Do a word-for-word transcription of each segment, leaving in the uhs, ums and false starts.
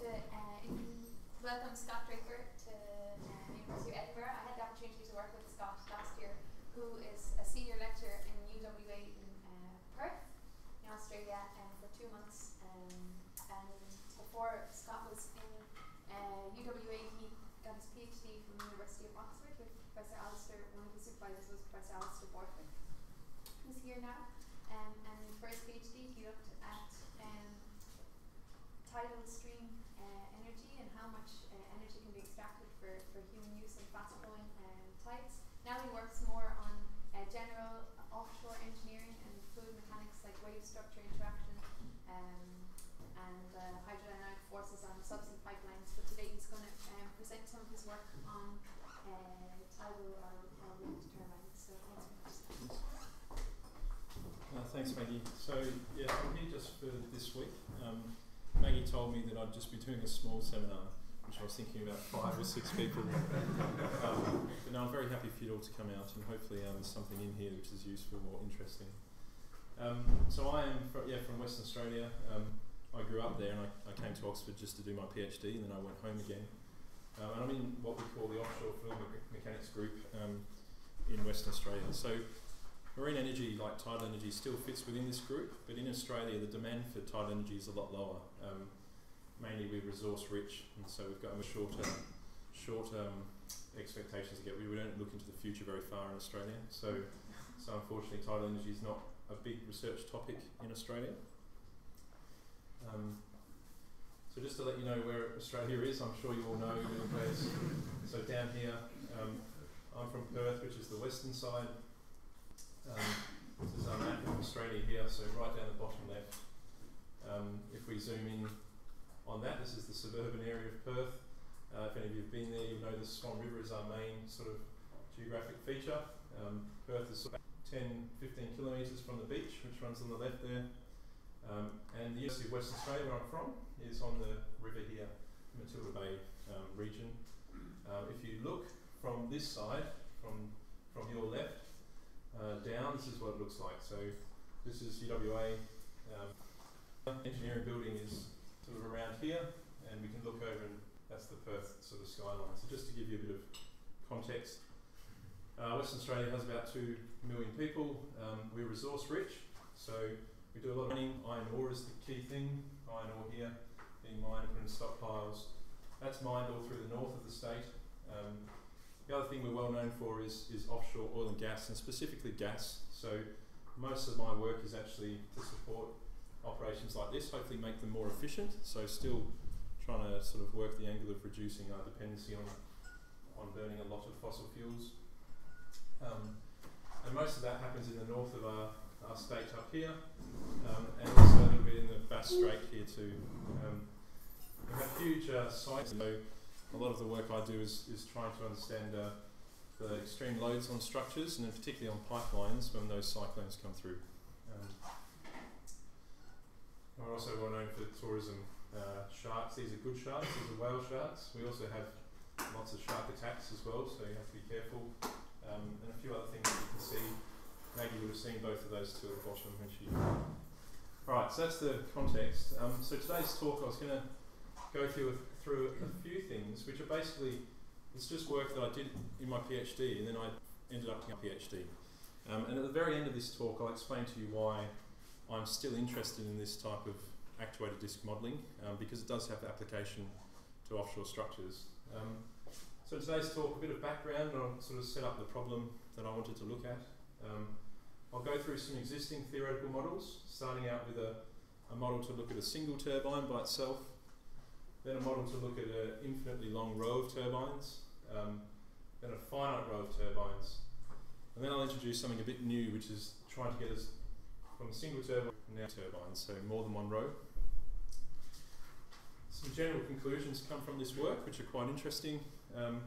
to uh, welcome Scott Draper to uh, University of Edinburgh. I had the opportunity to work with Scott last year, who is a senior lecturer in U W A in uh, Perth, in Australia, um, for two months. Um, and before Scott was in uh, U W A, he got his PhD from the University of Oxford with Professor Alistair. One of his supervisors was Professor Alistair Borthwick, who's here now. Um, and for his PhD, he looked at um, tidal stream uh, energy and how much uh, energy can be extracted for, for human use in fast-flowing um, tides. Now he works more on uh, general offshore engineering and fluid mechanics, like wave structure interaction um, and uh, hydrodynamic forces on subsea pipelines. But today he's going to um, present some of his work on uh, tidal or, or wind turbines. So thanks very much. Uh, thanks, Maggie. So yeah, I'm here just for this week. Um, Maggie told me that I'd just be doing a small seminar, which I was thinking about five or six people. um, but no, I'm very happy for you all to come out, and hopefully um, there's something in here which is useful or interesting. Um, so I am fr yeah, from Western Australia. Um, I grew up there, and I, I came to Oxford just to do my PhD, and then I went home again. Um, and I'm in what we call the Offshore Fluid Mechanics Group um, in Western Australia. So marine energy, like tidal energy, still fits within this group, but in Australia the demand for tidal energy is a lot lower. Um, mainly we're resource rich, and so we've got shorter, short um, expectations to get. We, we don't look into the future very far in Australia, so so unfortunately tidal energy is not a big research topic in Australia. Um, so just to let you know where Australia is, I'm sure you all know the place. So down here, um, I'm from Perth, which is the western side. Um, this is our map of Australia here, so right down the bottom left. Um, if we zoom in on that, this is the suburban area of Perth. Uh, if any of you have been there, you know the Swan River is our main sort of geographic feature. Um, Perth is sort of ten, fifteen kilometres from the beach, which runs on the left there. Um, and the University of Western Australia, where I'm from, is on the river here, Matilda Bay um, region. Uh, if you look from this side, from, from your left, Uh, down, this is what it looks like. So this is U W A. Um, engineering building is sort of around here, and we can look over, and that's the Perth sort of skyline. So just to give you a bit of context, uh, Western Australia has about two million people. Um, we're resource rich, so we do a lot of mining. Iron ore is the key thing. Iron ore here being mined, put in stockpiles. That's mined all through the north of the state. Um, The other thing we're well known for is, is offshore oil and gas, and specifically gas. So most of my work is actually to support operations like this, hopefully make them more efficient. So still trying to sort of work the angle of reducing our dependency on, on burning a lot of fossil fuels. Um, and most of that happens in the north of our, our state up here, um, and also a little bit in the Bass Strait here too. Um, we have huge uh, sites. A lot of the work I do is, is trying to understand uh, the extreme loads on structures, and then particularly on pipelines when those cyclones come through. Um, we're also well known for tourism. Uh, sharks, these are good sharks, these are whale sharks. We also have lots of shark attacks as well, so you have to be careful. Um, and a few other things that you can see. Maggie would have seen both of those two at the bottom when she... Alright, so that's the context. Um, so today's talk I was going to go through with through a few things, which are basically, it's just work that I did in my PhD, and then I ended up doing a PhD. Um, and at the very end of this talk, I'll explain to you why I'm still interested in this type of actuator disk modelling, um, because it does have application to offshore structures. Um, so today's talk, a bit of background, and I'll sort of set up the problem that I wanted to look at. Um, I'll go through some existing theoretical models, starting out with a, a model to look at a single turbine by itself, then a model to look at an infinitely long row of turbines, um, then a finite row of turbines. And then I'll introduce something a bit new, which is trying to get us from a single turbine now turbines, so more than one row. Some general conclusions come from this work, which are quite interesting, um,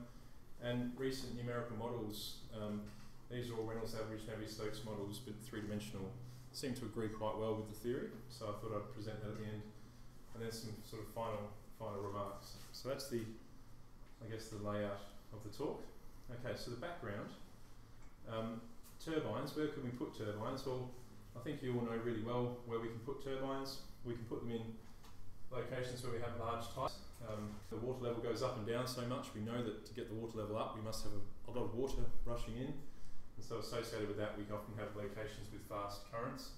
and recent numerical models, um, these are all Reynolds averaged Navier-Stokes models, but three-dimensional, seem to agree quite well with the theory, so I thought I'd present that at the end. And then some sort of final final remarks. So that's the, I guess, the layout of the talk. Okay, so the background. Um, turbines, where can we put turbines? Well, I think you all know really well where we can put turbines. We can put them in locations where we have large tides, um, the water level goes up and down so much. We know that to get the water level up, we must have a, a lot of water rushing in, and so associated with that, we often have locations with fast currents.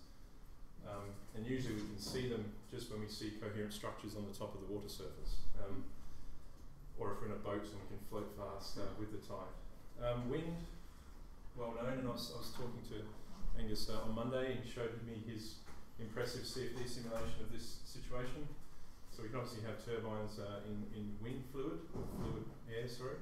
Um, and usually we can see them just when we see coherent structures on the top of the water surface, um, or if we're in a boat and we can float fast uh, with the tide. Um, wind, well known, and I was, I was talking to Angus uh, on Monday, and showed me his impressive C F D simulation of this situation. So we can obviously have turbines uh, in, in wind fluid, or fluid air, sorry,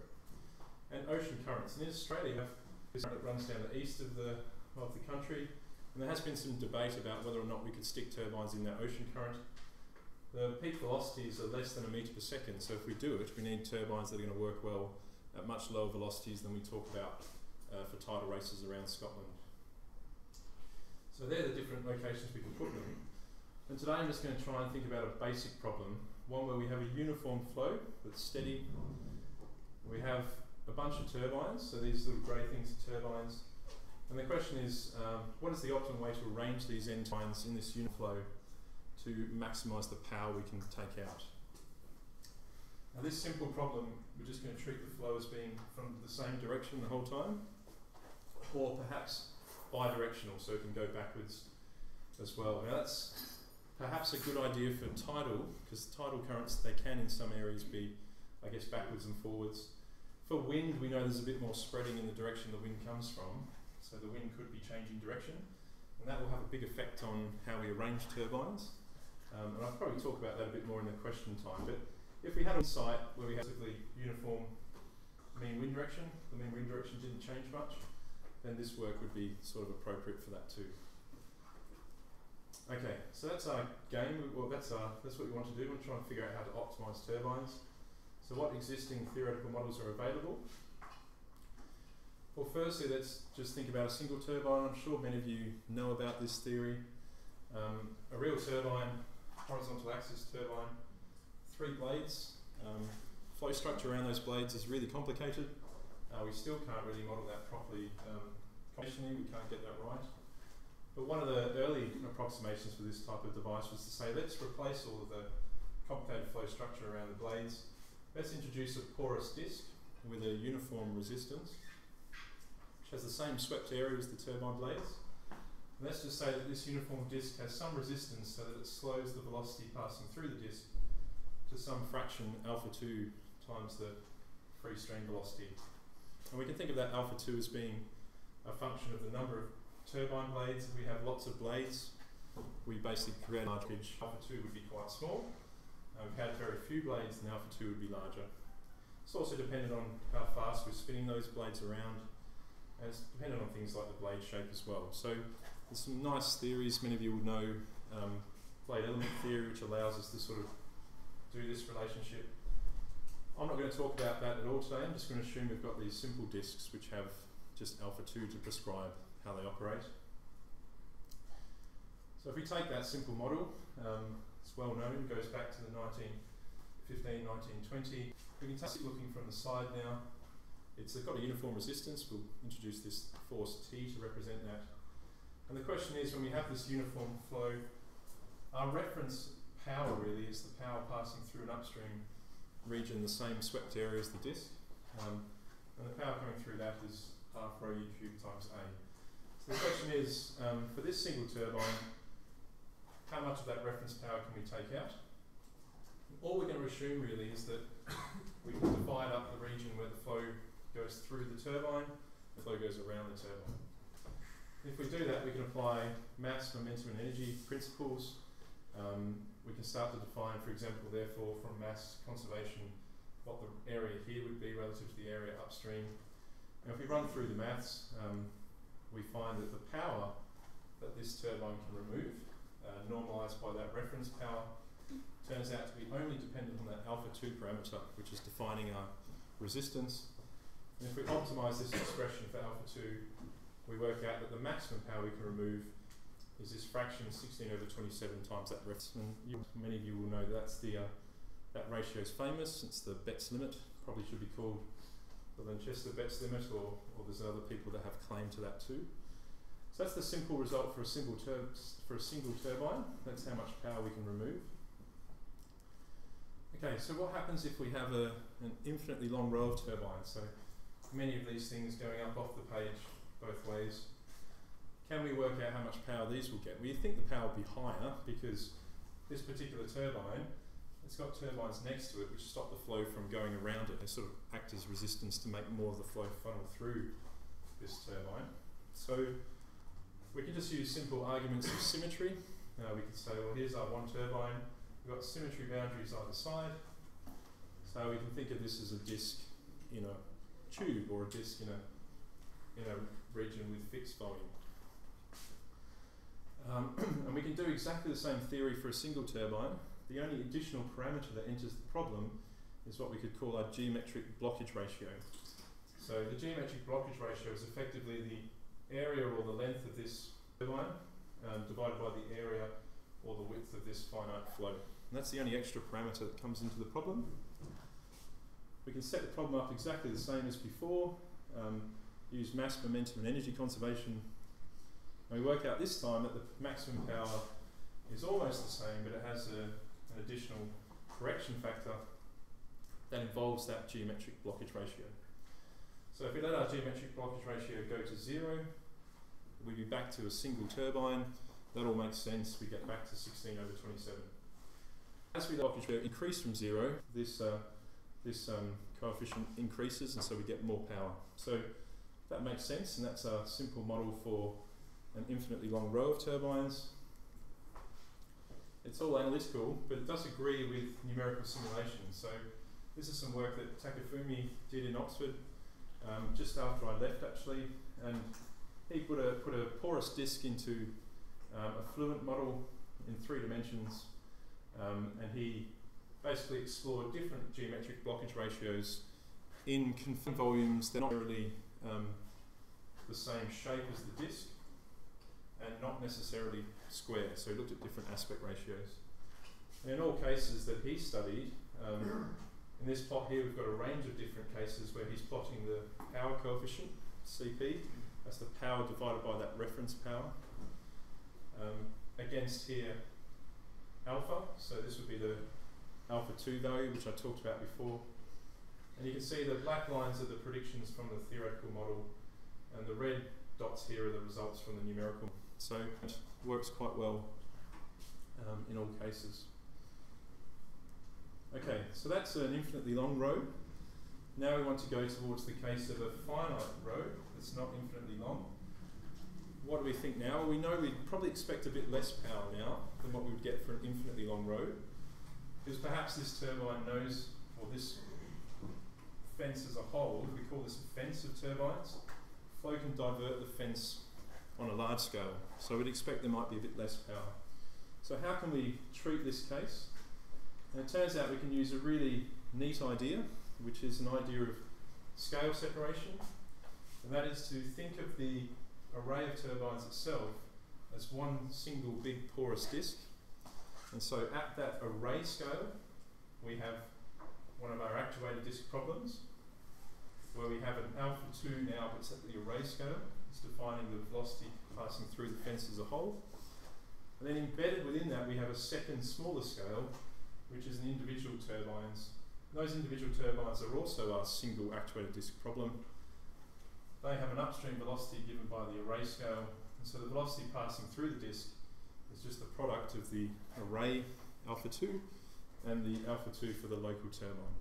and ocean currents. And in Australia, you have this current that runs down the east of the, of the country. And there has been some debate about whether or not we could stick turbines in that ocean current. The peak velocities are less than a metre per second, so if we do it, we need turbines that are going to work well at much lower velocities than we talk about uh, for tidal races around Scotland. So they're the different locations we can put them in. And today I'm just going to try and think about a basic problem, one where we have a uniform flow that's steady. We have a bunch of turbines, so these little grey things are turbines. And the question is, um, what is the optimum way to arrange these end turbines in this unit flow to maximise the power we can take out? Now this simple problem, we're just going to treat the flow as being from the same direction the whole time, or perhaps bidirectional, so it can go backwards as well. Now that's perhaps a good idea for tidal, because tidal currents, they can in some areas be, I guess, backwards and forwards. For wind, we know there's a bit more spreading in the direction the wind comes from. So the wind could be changing direction, and that will have a big effect on how we arrange turbines. Um, and I'll probably talk about that a bit more in the question time, but if we had a site where we had a uniform mean wind direction, the mean wind direction didn't change much, then this work would be sort of appropriate for that too. Okay, so that's our game, well that's, our, that's what we want to do. We want to try and figure out how to optimise turbines. So what existing theoretical models are available? Well, firstly, let's just think about a single turbine. I'm sure many of you know about this theory. Um, a real turbine, horizontal axis turbine, three blades. Um, flow structure around those blades is really complicated. Uh, we still can't really model that properly. Um, commercially, we can't get that right. But one of the early approximations for this type of device was to say, let's replace all of the complicated flow structure around the blades. Let's introduce a porous disc with a uniform resistance, has the same swept area as the turbine blades. And let's just say that this uniform disc has some resistance so that it slows the velocity passing through the disc to some fraction, alpha two times the free stream velocity. And we can think of that alpha two as being a function of the number of turbine blades. If we have lots of blades, we basically create a large ridge. Alpha two would be quite small. Uh, if we had very few blades, then alpha two would be larger. It's also dependent on how fast we're spinning those blades around. And it's dependent on things like the blade shape as well. So there's some nice theories, many of you will know um, blade element theory, which allows us to sort of do this relationship. I'm not going to talk about that at all today. I'm just going to assume we've got these simple discs which have just alpha two to prescribe how they operate. So if we take that simple model, um, it's well known, it goes back to the nineteen fifteen, nineteen twenty. We can take it looking from the side now. It's got a uniform resistance. We'll introduce this force T to represent that. And the question is, when we have this uniform flow, our reference power really is the power passing through an upstream region, the same swept area as the disk. Um, and the power coming through that is half rho u cubed times A. So the question is, um, for this single turbine, how much of that reference power can we take out? All we're going to assume really is that we can divide up the region where the flow goes through the turbine, the flow goes around the turbine. If we do that, we can apply mass, momentum and energy principles. Um, we can start to define, for example, therefore, from mass conservation, what the area here would be relative to the area upstream. And if we run through the maths, um, we find that the power that this turbine can remove, uh, normalised by that reference power, turns out to be only dependent on that alpha two parameter, which is defining our resistance. And if we optimise this expression for alpha two, we work out that the maximum power we can remove is this fraction sixteen over twenty-seven times that reference. And you, many of you will know that's the, uh, that ratio is famous. It's the Betts limit. Probably should be called the Lanchester Betts limit, or, or there's other people that have claim to that too. So that's the simple result for a single, tur for a single turbine. That's how much power we can remove. Okay, so what happens if we have a, an infinitely long row of turbines? So many of these things going up off the page both ways. Can we work out how much power these will get? Well, you think the power would be higher because this particular turbine, it's got turbines next to it which stop the flow from going around it. They sort of act as resistance to make more of the flow funnel through this turbine. So we can just use simple arguments of symmetry. Uh, we could say, well, here's our one turbine. We've got symmetry boundaries either side. So we can think of this as a disk in a tube or a disk in a, in a region with fixed volume. Um, and we can do exactly the same theory for a single turbine. The only additional parameter that enters the problem is what we could call our geometric blockage ratio. So the geometric blockage ratio is effectively the area or the length of this turbine um, divided by the area or the width of this finite flow. And that's the only extra parameter that comes into the problem. We can set the problem up exactly the same as before, um, use mass, momentum and energy conservation. And we work out this time that the maximum power is almost the same, but it has a, an additional correction factor that involves that geometric blockage ratio. So if we let our geometric blockage ratio go to zero, we'd be back to a single turbine. That all makes sense. We get back to sixteen over twenty-seven. As we blockage ratio increase from zero, this uh, this um, coefficient increases, and so we get more power. So that makes sense, and that's a simple model for an infinitely long row of turbines. It's all analytical, but it does agree with numerical simulation. So this is some work that Takafumi did in Oxford um, just after I left, actually. And he put a, put a porous disk into um, a fluent model in three dimensions. Um, and he basically explored different geometric blockage ratios in confined volumes that are not really um, the same shape as the disk, and not necessarily square, so he looked at different aspect ratios. And in all cases that he studied, um, in this plot here we've got a range of different cases where he's plotting the power coefficient, C P, that's the power divided by that reference power, um, against here alpha, so this would be the alpha two value which I talked about before. And you can see the black lines are the predictions from the theoretical model, and the red dots here are the results from the numerical. So it works quite well um, in all cases. Okay, so that's an infinitely long row. Now we want to go towards the case of a finite row that's not infinitely long. What do we think now? Well, we know we'd probably expect a bit less power now than what we would get for an infinitely long row, because perhaps this turbine knows, or this fence as a whole, we call this a fence of turbines. Flow can divert the fence on a large scale, so we'd expect there might be a bit less power. So how can we treat this case? And it turns out we can use a really neat idea, which is an idea of scale separation, and that is to think of the array of turbines itself as one single big porous disk. And so at that array scale we have one of our actuator disk problems, where we have an alpha two now, but it's at the array scale. It's defining the velocity passing through the fence as a whole. And then embedded within that, we have a second smaller scale, which is an individual turbines. Those individual turbines are also our single actuator disk problem. They have an upstream velocity given by the array scale. And so the velocity passing through the disk is just the product of the array alpha two and the alpha two for the local turbine.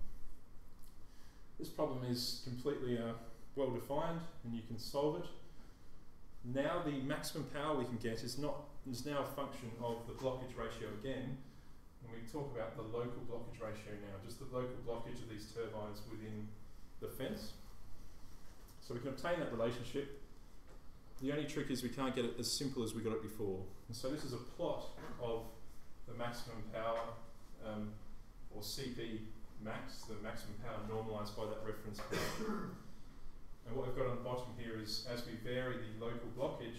This problem is completely uh, well defined, and you can solve it. Now the maximum power we can get is not is now a function of the blockage ratio again, and we talk about the local blockage ratio now, just the local blockage of these turbines within the fence. So we can obtain that relationship. The only trick is we can't get it as simple as we got it before. And so this is a plot of the maximum power, um, or C P max, the maximum power normalised by that reference power. And what we've got on the bottom here is, as we vary the local blockage,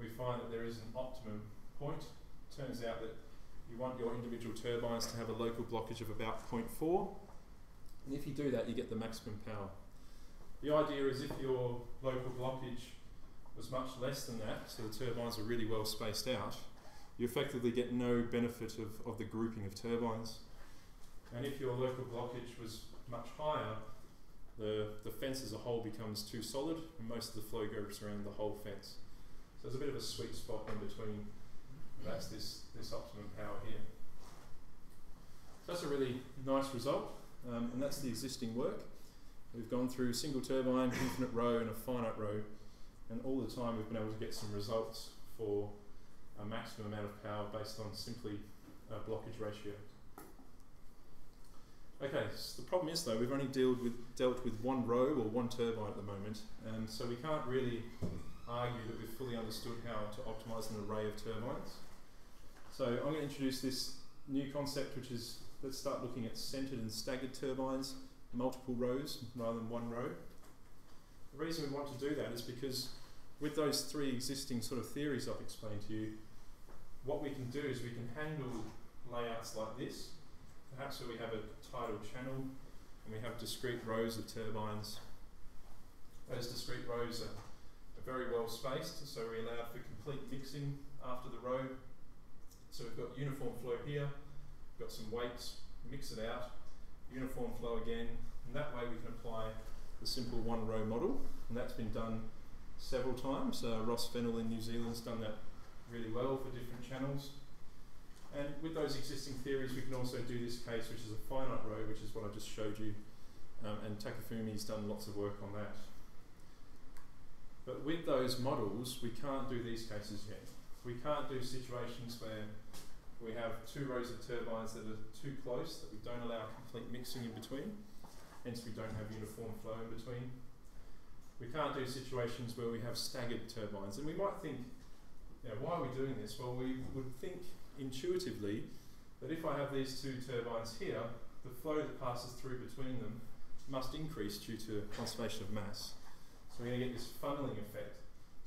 we find that there is an optimum point. Turns out that you want your individual turbines to have a local blockage of about zero point four, and if you do that you get the maximum power. The idea is if your local blockage was much less than that, so the turbines are really well spaced out, you effectively get no benefit of, of the grouping of turbines. And if your local blockage was much higher, the, the fence as a whole becomes too solid, and most of the flow goes around the whole fence. So there's a bit of a sweet spot in between. That's this, this optimum power here. So that's a really nice result, um, and that's the existing work. We've gone through single turbine, infinite row, and a finite row, and all the time we've been able to get some results for a maximum amount of power based on simply a blockage ratio. Okay, so the problem is though, we've only dealt with, dealt with one row or one turbine at the moment, and so we can't really argue that we've fully understood how to optimise an array of turbines. So I'm going to introduce this new concept, which is, let's start looking at centred and staggered turbines, multiple rows rather than one row. The reason we want to do that is because with those three existing sort of theories I've explained to you, what we can do is we can handle layouts like this. Perhaps where we have a tidal channel and we have discrete rows of turbines. Those discrete rows are, are very well spaced, so we allow for complete mixing after the row. So we've got uniform flow here, we've got some weights, mix it out, uniform flow again, and that way we can apply the simple one row model, and that's been done several times. Uh, Ross Fennell in New Zealand's done that really well for different channels. And with those existing theories, we can also do this case, which is a finite row, which is what I just showed you, um, and Takafumi's done lots of work on that. But with those models, we can't do these cases yet. We can't do situations where we have two rows of turbines that are too close, that we don't allow complete mixing in between, hence we don't have uniform flow in between. We can't do situations where we have staggered turbines. And we might think, you know, why are we doing this? Well, we would think intuitively that if I have these two turbines here, the flow that passes through between them must increase due to conservation of mass. So we're going to get this funneling effect.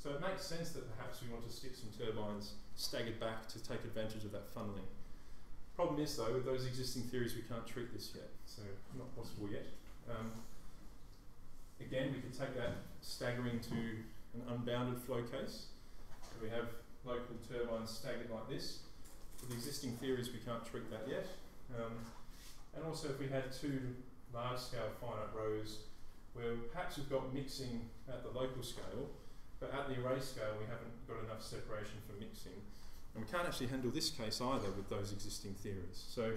So it makes sense that perhaps we want to stick some turbines staggered back to take advantage of that funneling. Problem is though, with those existing theories we can't treat this yet, so not possible yet. Um, again, we could take that staggering to an unbounded flow case. So we have local turbines staggered like this. With the existing theories, we can't treat that yet. Um, and also if we had two large-scale finite rows where perhaps we've got mixing at the local scale, but at the array scale we haven't got enough separation for mixing. And we can't actually handle this case either with those existing theories. So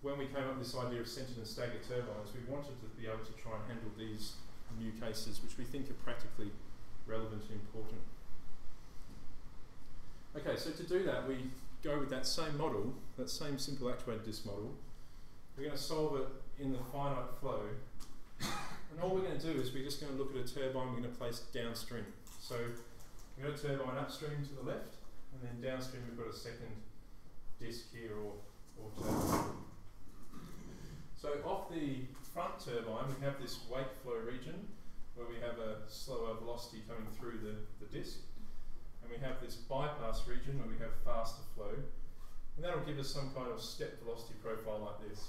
when we came up with this idea of centered and staggered turbines, we wanted to be able to try and handle these new cases, which we think are practically relevant and important. Okay, so to do that, we go with that same model, that same simple actuated disk model. We're going to solve it in the finite flow. And all we're going to do is we're just going to look at a turbine we're going to place downstream. So we've got a turbine upstream to the left, and then downstream we've got a second disk here or, or turbine. So off the front turbine, we have this wake flow region where we have a slower velocity coming through the, the disk. And we have this bypass region where we have faster flow, and that'll give us some kind of step velocity profile like this,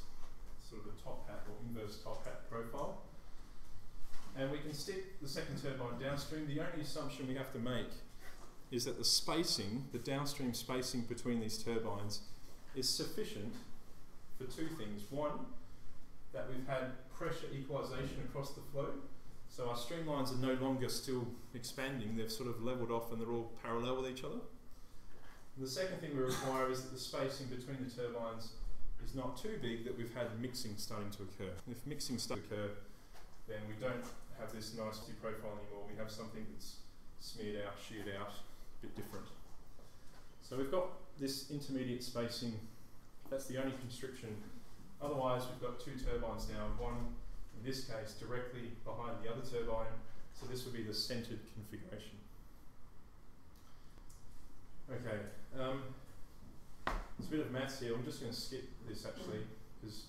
sort of a top hat or inverse top hat profile. And we can stick the second turbine downstream. The only assumption we have to make is that the spacing, the downstream spacing between these turbines is sufficient for two things. One, that we've had pressure equalization across the flow. So our streamlines are no longer still expanding, they've sort of leveled off and they're all parallel with each other. And the second thing we require is that the spacing between the turbines is not too big, that we've had mixing starting to occur. And if mixing starts to occur, then we don't have this nicety profile anymore, we have something that's smeared out, sheared out, a bit different. So we've got this intermediate spacing, that's the only constriction. Otherwise we've got two turbines now, one in this case directly behind the other turbine, so this would be the centered configuration. Okay, um, there's a bit of maths here, I'm just going to skip this actually, because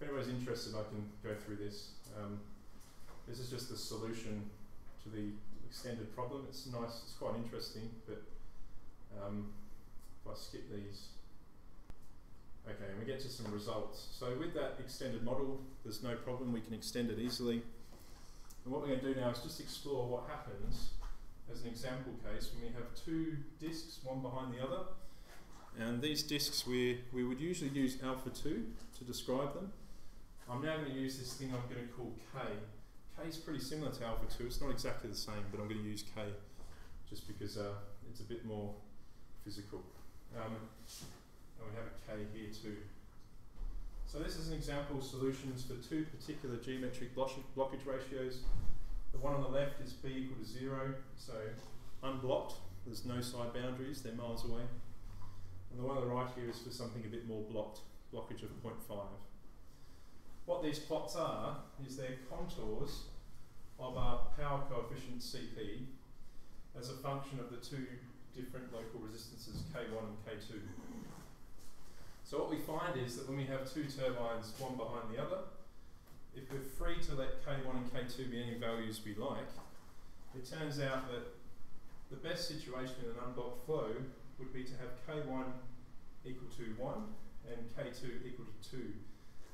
if anybody's interested I can go through this. Um, this is just the solution to the extended problem, it's nice, it's quite interesting, but um, if I skip these. Okay, and we get to some results. So with that extended model, there's no problem, we can extend it easily. And what we're going to do now is just explore what happens as an example case when we have two disks, one behind the other. And these disks, we, we would usually use alpha two to describe them. I'm now going to use this thing I'm going to call K. K is pretty similar to alpha two, it's not exactly the same, but I'm going to use K just because uh, it's a bit more physical. Um, and we have a K here too. So this is an example of solutions for two particular geometric blockage ratios. The one on the left is B equal to zero, so unblocked, there's no side boundaries, they're miles away. And the one on the right here is for something a bit more blocked, blockage of zero point five. What these plots are is they're contours of our power coefficient C P as a function of the two different local resistances K one and K two. So what we find is that when we have two turbines, one behind the other, if we're free to let K one and K two be any values we like, it turns out that the best situation in an unblocked flow would be to have K one equal to one and K two equal to two.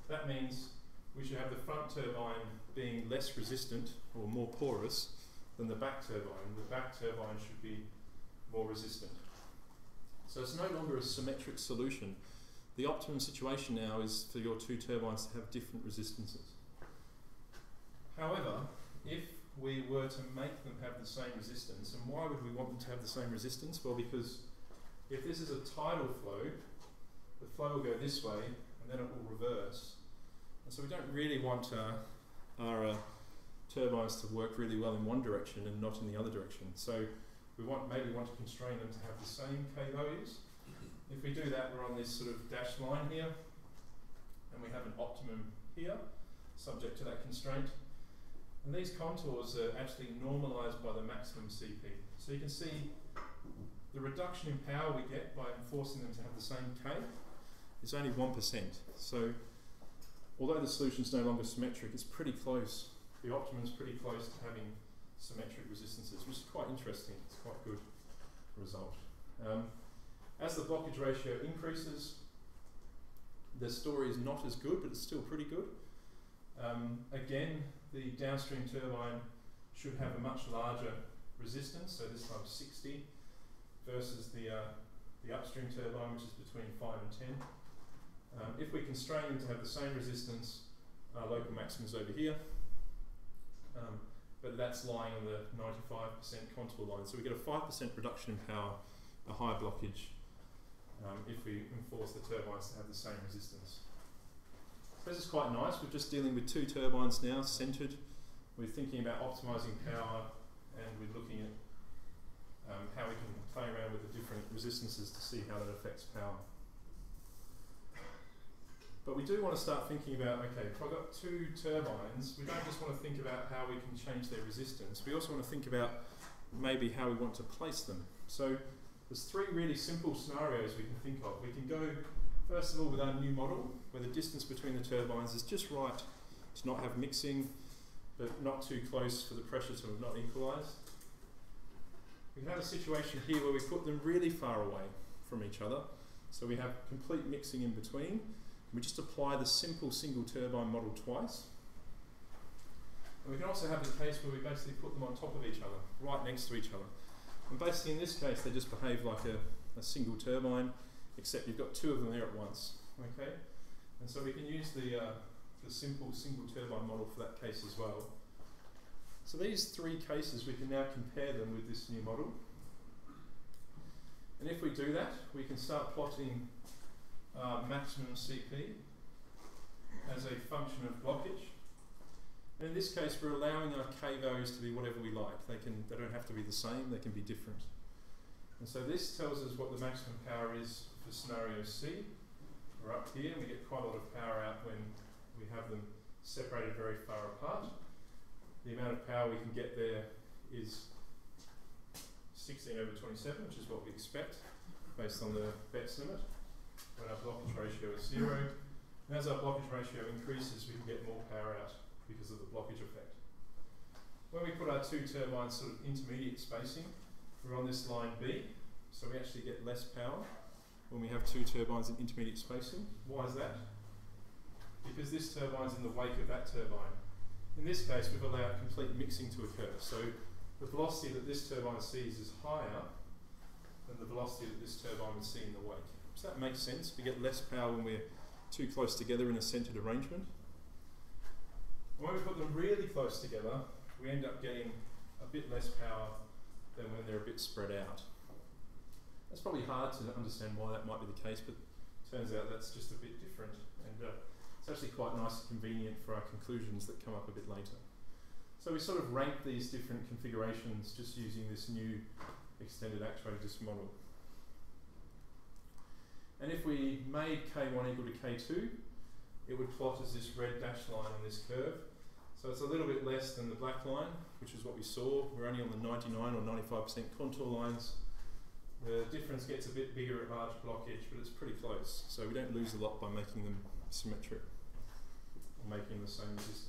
That means we should have the front turbine being less resistant or more porous than the back turbine. The back turbine should be more resistant. So it's no longer a symmetric solution. The optimum situation now is for your two turbines to have different resistances. However, if we were to make them have the same resistance, and why would we want them to have the same resistance? Well, because if this is a tidal flow, the flow will go this way, and then it will reverse. And so we don't really want uh, our uh, turbines to work really well in one direction and not in the other direction. So we want maybe want to constrain them to have the same K values. If we do that, we're on this sort of dashed line here, and we have an optimum here, subject to that constraint. And these contours are actually normalized by the maximum C P. So you can see the reduction in power we get by enforcing them to have the same K is only one percent. So although the solution is no longer symmetric, it's pretty close. The optimum is pretty close to having symmetric resistances, which is quite interesting. It's quite a good result. Um, As the blockage ratio increases, the story is not as good, but it's still pretty good. Um, again, the downstream turbine should have a much larger resistance, so this time sixty, versus the, uh, the upstream turbine, which is between five and ten. Um, if we constrain them to have the same resistance, our local maximum is over here, um, but that's lying on the ninety-five percent contour line. So we get a five percent reduction in power, a high blockage, Um, if we enforce the turbines to have the same resistance. So this is quite nice. We're just dealing with two turbines now, centred. We're thinking about optimising power, and we're looking at um, how we can play around with the different resistances to see how that affects power. But we do want to start thinking about, okay, if I've got two turbines, we don't just want to think about how we can change their resistance. We also want to think about maybe how we want to place them. So there's three really simple scenarios we can think of. We can go, first of all, with our new model, where the distance between the turbines is just right to not have mixing, but not too close for the pressure to not equalise. We can have a situation here where we put them really far away from each other, so we have complete mixing in between. We just apply the simple single turbine model twice. And we can also have the case where we basically put them on top of each other, right next to each other. And basically in this case they just behave like a, a single turbine, except you've got two of them there at once. Okay? And so we can use the, uh, the simple single turbine model for that case as well. So these three cases, we can now compare them with this new model. And if we do that, we can start plotting uh, maximum C P as a function of blockage. And in this case, we're allowing our K values to be whatever we like. They can, they don't have to be the same, they can be different. And so this tells us what the maximum power is for scenario C. We're up here, and we get quite a lot of power out when we have them separated very far apart. The amount of power we can get there is sixteen over twenty-seven, which is what we expect based on the Betts limit, when our blockage ratio is zero. And as our blockage ratio increases, we can get more power out because of the blockage effect. When we put our two turbines sort of intermediate spacing, we're on this line B, so we actually get less power when we have two turbines in intermediate spacing. Why is that? Because this turbine's in the wake of that turbine. In this case, we've allowed complete mixing to occur, so the velocity that this turbine sees is higher than the velocity that this turbine would see in the wake. So that makes sense. We get less power when we're too close together in a centred arrangement. And when we put them really close together, we end up getting a bit less power than when they're a bit spread out. That's probably hard to understand why that might be the case, but it turns out that's just a bit different, and uh, it's actually quite nice and convenient for our conclusions that come up a bit later. So we sort of rank these different configurations just using this new extended actuator disk model. And if we made K one equal to K two, it would plot as this red dashed line on this curve. So it's a little bit less than the black line, which is what we saw. We're only on the ninety-nine or ninety-five percent contour lines. The difference gets a bit bigger at large block edge, but it's pretty close. So we don't lose a lot by making them symmetric or making the same distance.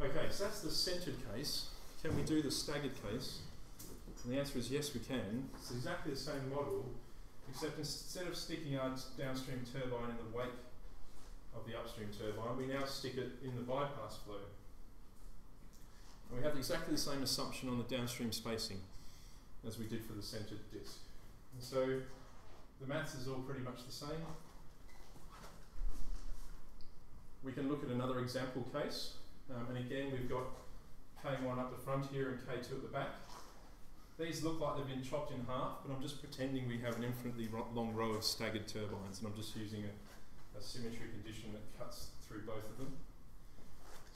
Okay, so that's the centred case. Can we do the staggered case? And the answer is yes, we can. It's exactly the same model, except instead of sticking our downstream turbine in the wake of the upstream turbine, we now stick it in the bypass flow. And we have exactly the same assumption on the downstream spacing as we did for the centred disk. And so the maths is all pretty much the same. We can look at another example case, um, and again we've got K one up the front here and K two at the back. These look like they've been chopped in half, but I'm just pretending we have an infinitely ro long row of staggered turbines, and I'm just using a, a symmetry condition that cuts through both of them.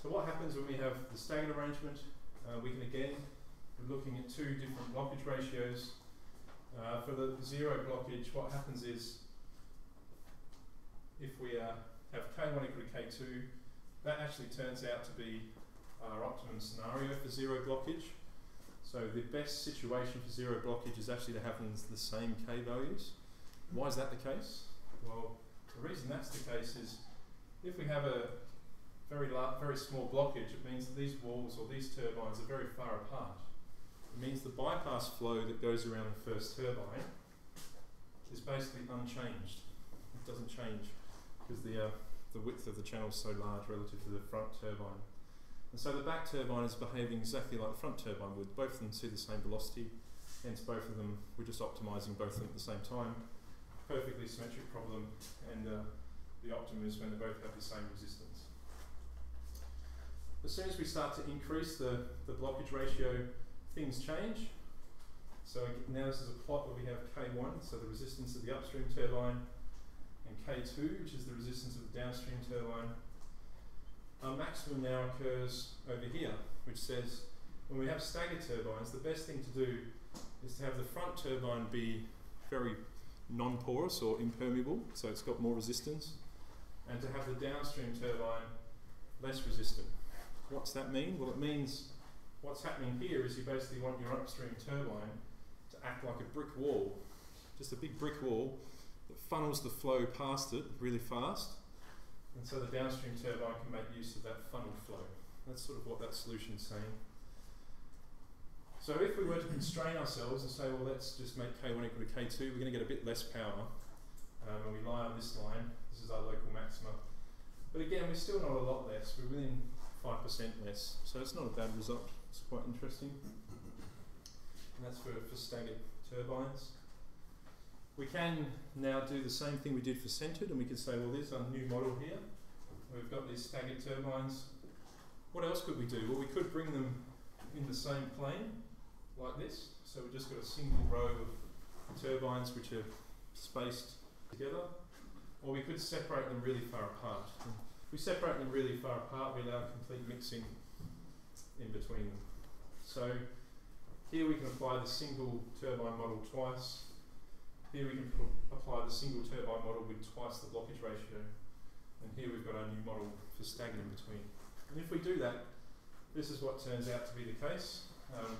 So what happens when we have the staggered arrangement? Uh, we can again, we're looking at two different blockage ratios. Uh, for the zero blockage, what happens is, if we uh, have K one equal to K two, that actually turns out to be our optimum scenario for zero blockage. So the best situation for zero blockage is actually to have the same K values. Why is that the case? Well, the reason that's the case is if we have a very large, very small blockage, it means that these walls or these turbines are very far apart. It means the bypass flow that goes around the first turbine is basically unchanged. It doesn't change because the, uh, the width of the channel is so large relative to the front turbine. And so the back turbine is behaving exactly like the front turbine would. Both of them see the same velocity, hence both of them, we're just optimising both of them at the same time. Perfectly symmetric problem, and uh, the optimum is when they both have the same resistance. As soon as we start to increase the, the blockage ratio, things change. So now this is a plot where we have K one, so the resistance of the upstream turbine, and K two, which is the resistance of the downstream turbine. Our maximum now occurs over here, which says when we have staggered turbines, the best thing to do is to have the front turbine be very non-porous or impermeable, so it's got more resistance, and to have the downstream turbine less resistant. What's that mean? Well, it means what's happening here is you basically want your upstream turbine to act like a brick wall, just a big brick wall that funnels the flow past it really fast. And so the downstream turbine can make use of that funneled flow. That's sort of what that solution is saying. So if we were to constrain ourselves and say, well, let's just make K one equal to K two, we're going to get a bit less power. Um, and we lie on this line. This is our local maxima. But again, we're still not a lot less. We're within five percent less. So it's not a bad result. It's quite interesting. And that's for, for staggered turbines. We can now do the same thing we did for centred, and we can say, well, there's our new model here. We've got these staggered turbines. What else could we do? Well, we could bring them in the same plane, like this. So we've just got a single row of turbines which are spaced together. Or we could separate them really far apart. And if we separate them really far apart, we allow complete mixing in between them. So here we can apply the single turbine model twice. Here we can apply the single turbine model with twice the blockage ratio. And here we've got our new model for staggered in between. And if we do that, this is what turns out to be the case. Um,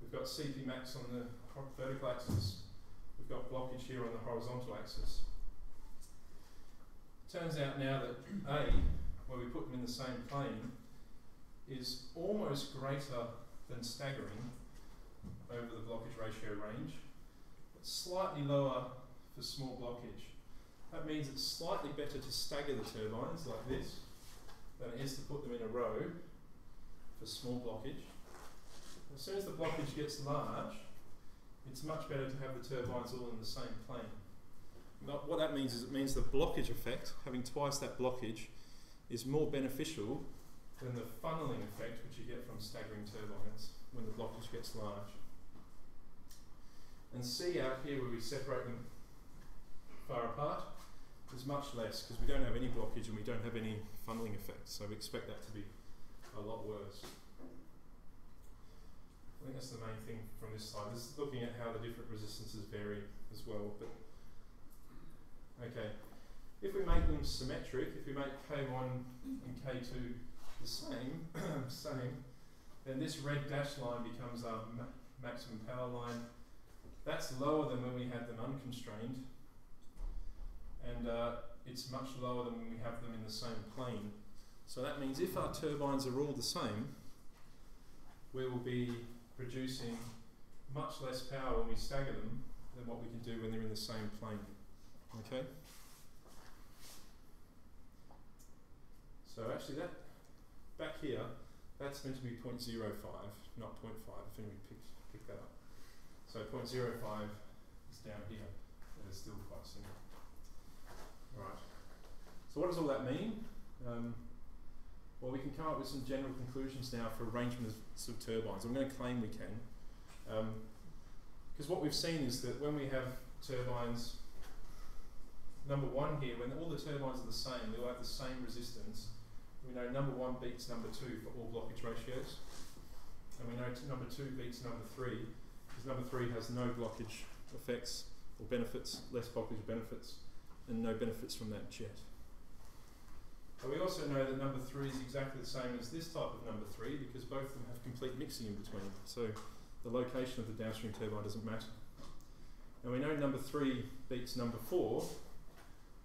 we've got C P max on the vertical axis. We've got blockage here on the horizontal axis. It turns out now that A, where we put them in the same plane, is almost greater than staggering over the blockage ratio range. Slightly lower for small blockage. That means it's slightly better to stagger the turbines like this than it is to put them in a row for small blockage. As soon as the blockage gets large, it's much better to have the turbines all in the same plane. what that means is it means the blockage effect, having twice that blockage, is more beneficial than the funneling effect which you get from staggering turbines when the blockage gets large. And C out here, where we separate them far apart, is much less because we don't have any blockage and we don't have any funneling effect, so we expect that to be a lot worse. I think that's the main thing from this slide. This is looking at how the different resistances vary as well. But okay, if we make them symmetric, if we make K one and K two the same, same, then this red dashed line becomes our ma maximum power line. That's lower than when we had them unconstrained, and uh, it's much lower than when we have them in the same plane. So that means if our turbines are all the same, we will be producing much less power when we stagger them than what we can do when they're in the same plane. Okay? So actually that, back here, that's meant to be zero point zero five, not zero point five, if anybody picked, picked that up. So zero point zero five is down here, and it's still quite similar. Right. So what does all that mean? Um, well, we can come up with some general conclusions now for arrangement of, of turbines. I'm going to claim we can. Because um, what we've seen is that when we have turbines, number one here, when all the turbines are the same, they all have the same resistance. We know number one beats number two for all blockage ratios. And we know number two beats number three, because number three has no blockage effects or benefits, less blockage benefits, and no benefits from that jet. But we also know that number three is exactly the same as this type of number three, because both of them have complete mixing in between. So the location of the downstream turbine doesn't matter. And we know number three beats number four,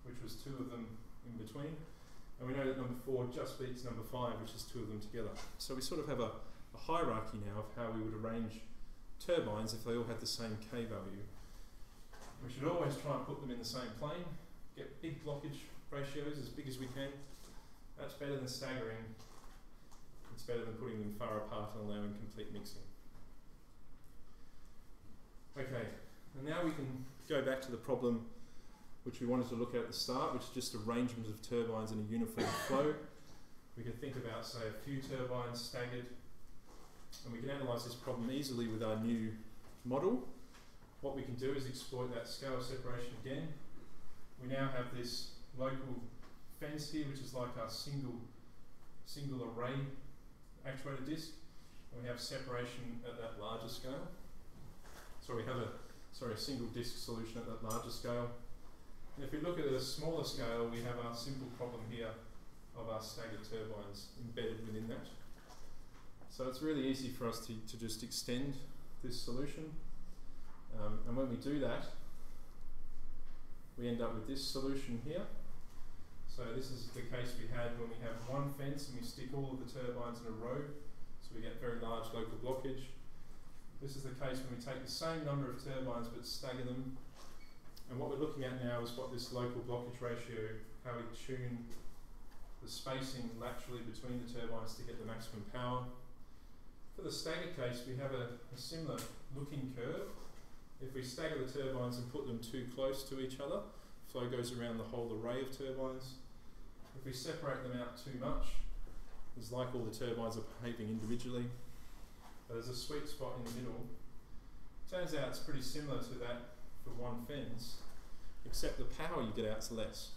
which was two of them in between. And we know that number four just beats number five, which is two of them together. So we sort of have a, a hierarchy now of how we would arrange turbines if they all had the same K value. We should always try and put them in the same plane, get big blockage ratios as big as we can. That's better than staggering. It's better than putting them far apart and allowing complete mixing. Okay, and now we can go back to the problem which we wanted to look at at the start, which is just arrangement of turbines in a uniform flow. We can think about, say, a few turbines staggered, and we can analyse this problem easily with our new model. What we can do is exploit that scale separation again. We now have this local fence here, which is like our single, single array actuator disc, and we have separation at that larger scale. So we have a, sorry, a single disc solution at that larger scale. And if we look at a smaller scale, we have our simple problem here of our staggered turbines embedded within that. So it's really easy for us to, to just extend this solution. Um, and when we do that, we end up with this solution here. So this is the case we had when we have one fence and we stick all of the turbines in a row, so we get very large local blockage. This is the case when we take the same number of turbines but stagger them. And what we're looking at now is what this local blockage ratio, how we tune the spacing laterally between the turbines to get the maximum power. For the staggered case, we have a, a similar looking curve. If we stagger the turbines and put them too close to each other, flow goes around the whole array of turbines. If we separate them out too much, it's like all the turbines are behaving individually. But there's a sweet spot in the middle. Turns out it's pretty similar to that for one fence, except the power you get out is less.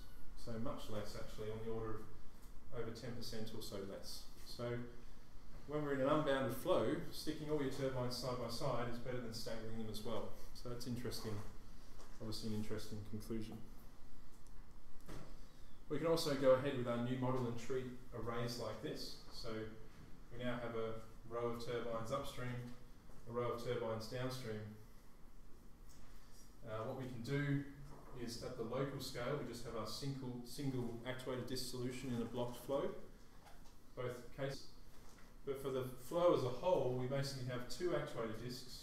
So much less, actually, on the order of over ten percent or so less. So when we're in an unbounded flow, sticking all your turbines side by side is better than staggering them as well. So that's interesting, obviously an interesting conclusion. We can also go ahead with our new model and treat arrays like this. So we now have a row of turbines upstream, a row of turbines downstream. Uh, what we can do is at the local scale, we just have our single, single actuator disc solution in a blocked flow, both cases. But for the flow as a whole, we basically have two actuator discs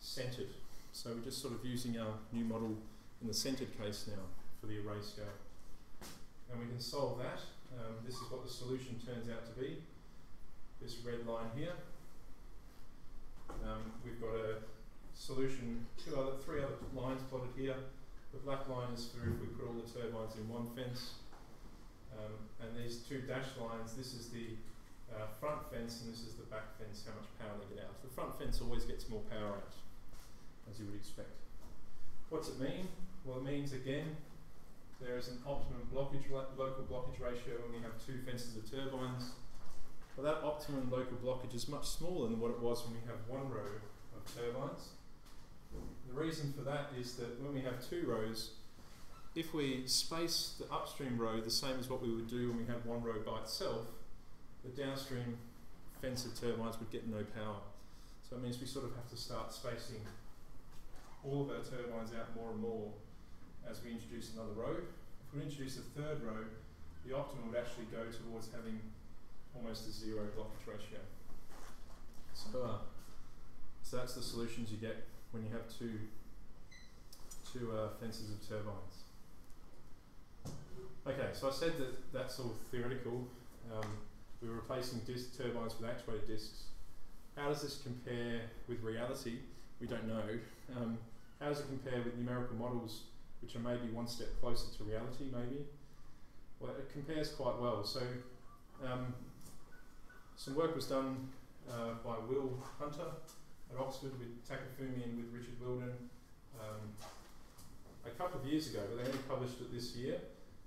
centered. So we're just sort of using our new model in the centered case now for the array scale. And we can solve that. Um, this is what the solution turns out to be. This red line here. Um, we've got a solution, two other, three other lines plotted here, The black line is for if we put all the turbines in one fence. Um, and these two dashed lines, this is the uh, front fence and this is the back fence, how much power they get out. The front fence always gets more power out, as you would expect. What's it mean? Well, it means, again, there is an optimum blockage local blockage ratio when we have two fences of turbines. Well, that optimum local blockage is much smaller than what it was when we have one row of turbines. The reason for that is that when we have two rows, if we space the upstream row the same as what we would do when we had one row by itself, the downstream fence of turbines would get no power. So it means we sort of have to start spacing all of our turbines out more and more as we introduce another row. If we introduce a third row, the optimum would actually go towards having almost a zero blockage ratio. So, uh, so that's the solutions you get when you have two, two uh, fences of turbines. Okay, so I said that that's all theoretical. Um, we were replacing disc turbines with actuated discs. How does this compare with reality? We don't know. Um, how does it compare with numerical models, which are maybe one step closer to reality, maybe? Well, it compares quite well. So, um, some work was done uh, by Will Hunter at Oxford with Takafumi and with Richard Wilden um, a couple of years ago, but they only published it this year.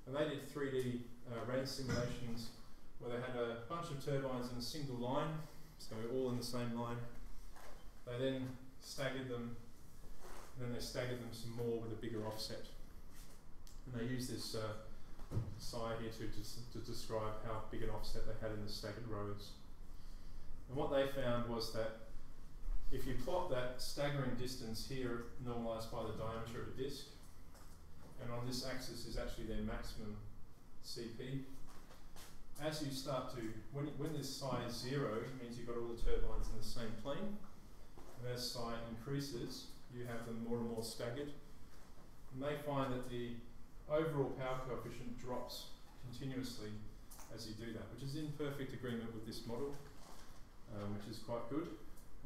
And they did three D uh, range simulations where they had a bunch of turbines in a single line, so all in the same line. They then staggered them, and then they staggered them some more with a bigger offset. And they used this uh, psi here to, to describe how big an offset they had in the staggered rows. And what they found was that if you plot that staggering distance here normalised by the diameter of a disc, and on this axis is actually their maximum C P. As you start to, when, when this psi is zero, it means you've got all the turbines in the same plane. And as psi increases, you have them more and more staggered. And they find that the overall power coefficient drops continuously as you do that, which is in perfect agreement with this model, um, which is quite good.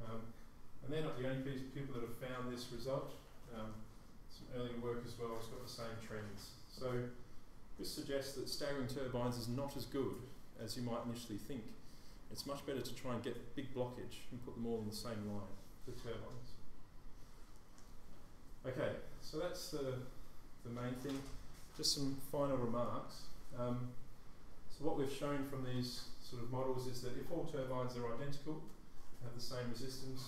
Um, and they're not the only people that have found this result. Um, Some earlier work as well has got the same trends. So this suggests that staggering turbines is not as good as you might initially think. It's much better to try and get big blockage and put them all in the same line, the turbines. Okay, so that's the, the main thing. Just some final remarks. Um, so what we've shown from these sort of models is that if all turbines are identical, have the same resistance,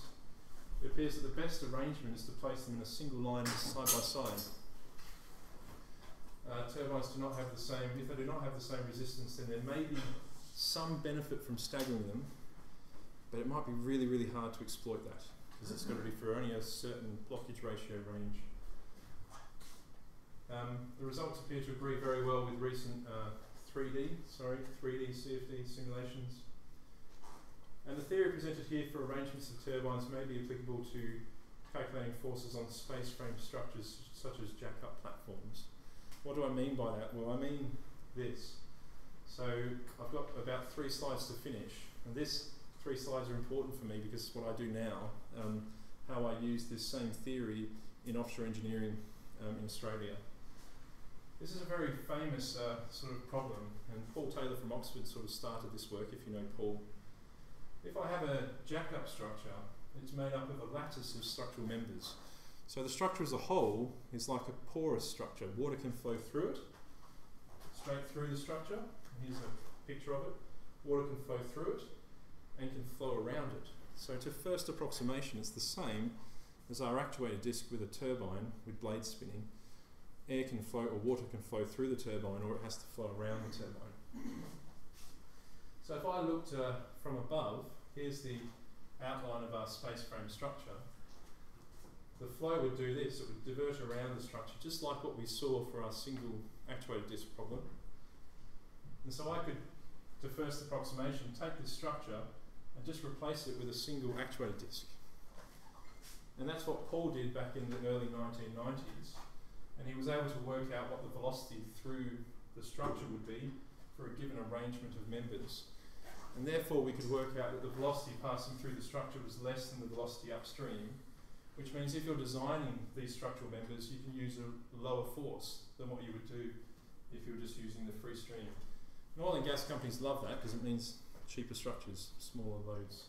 it appears that the best arrangement is to place them in a single line side by side. Uh, turbines do not have the same, if they do not have the same resistance, then there may be some benefit from staggering them, but it might be really, really hard to exploit that, because it's got to be for only a certain blockage ratio range. Um, the results appear to agree very well with recent uh, three D, sorry, three D C F D simulations. And the theory presented here for arrangements of turbines may be applicable to calculating forces on space frame structures such as jack-up platforms. What do I mean by that? Well, I mean this. So I've got about three slides to finish, and these three slides are important for me because it's what I do now, um, how I use this same theory in offshore engineering um, in Australia. This is a very famous uh, sort of problem, and Paul Taylor from Oxford sort of started this work, if you know Paul. If I have a jack-up structure, it's made up of a lattice of structural members. So the structure as a whole is like a porous structure. Water can flow through it, straight through the structure. Here's a picture of it. Water can flow through it and can flow around it. So to first approximation, it's the same as our actuated disc with a turbine with blades spinning. Air can flow, or water can flow through the turbine, or it has to flow around the turbine. So if I looked uh, from above, here's the outline of our space frame structure. The flow would do this, it would divert around the structure, just like what we saw for our single actuated disc problem. And so I could, to first approximation, take this structure and just replace it with a single actuated disc. And that's what Paul did back in the early nineteen nineties. And he was able to work out what the velocity through the structure would be for a given arrangement of members. And therefore we could work out that the velocity passing through the structure was less than the velocity upstream, which means if you're designing these structural members, you can use a lower force than what you would do if you were just using the free stream. And oil and gas companies love that because it means cheaper structures, smaller loads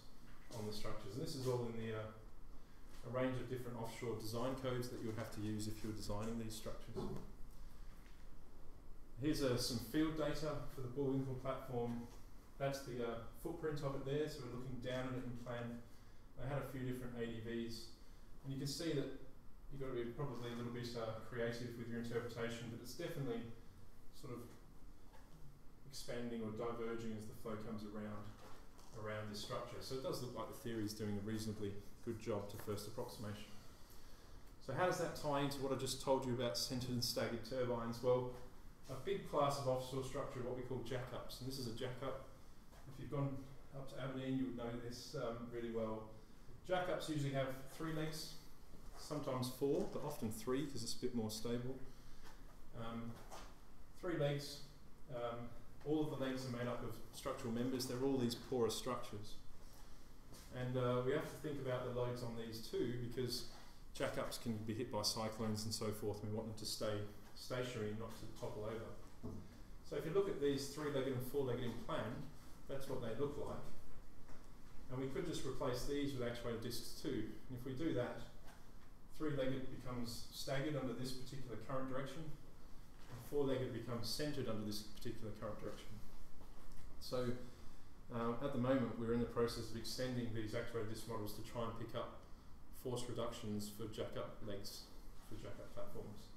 on the structures. And this is all in the, uh, a range of different offshore design codes that you would have to use if you were designing these structures. Here's uh, some field data for the Bullwinkle platform. That's the uh, footprint of it there, so we're looking down at it in plan. I had a few different A D Vs, and you can see that you've got to be probably a little bit uh, creative with your interpretation, but it's definitely sort of expanding or diverging as the flow comes around around this structure. So it does look like the theory is doing a reasonably good job to first approximation. So how does that tie into what I just told you about centered and staggered turbines? Well, a big class of offshore structure are what we call jack-ups, and this is a jack-up. If you've gone up to Aberdeen, you would know this um, really well. Jack-ups usually have three legs, sometimes four, but often three because it's a bit more stable. Um, three legs, um, all of the legs are made up of structural members. They're all these porous structures. And uh, we have to think about the loads on these too, because jack-ups can be hit by cyclones and so forth, and we want them to stay stationary and not to topple over. So if you look at these three-legged and four-legged in plan, that's what they look like. And we could just replace these with actuated discs too. And if we do that, three-legged becomes staggered under this particular current direction, and four-legged becomes centered under this particular current direction. So um, at the moment, we're in the process of extending these actuated disc models to try and pick up force reductions for jack-up legs, for jack-up platforms.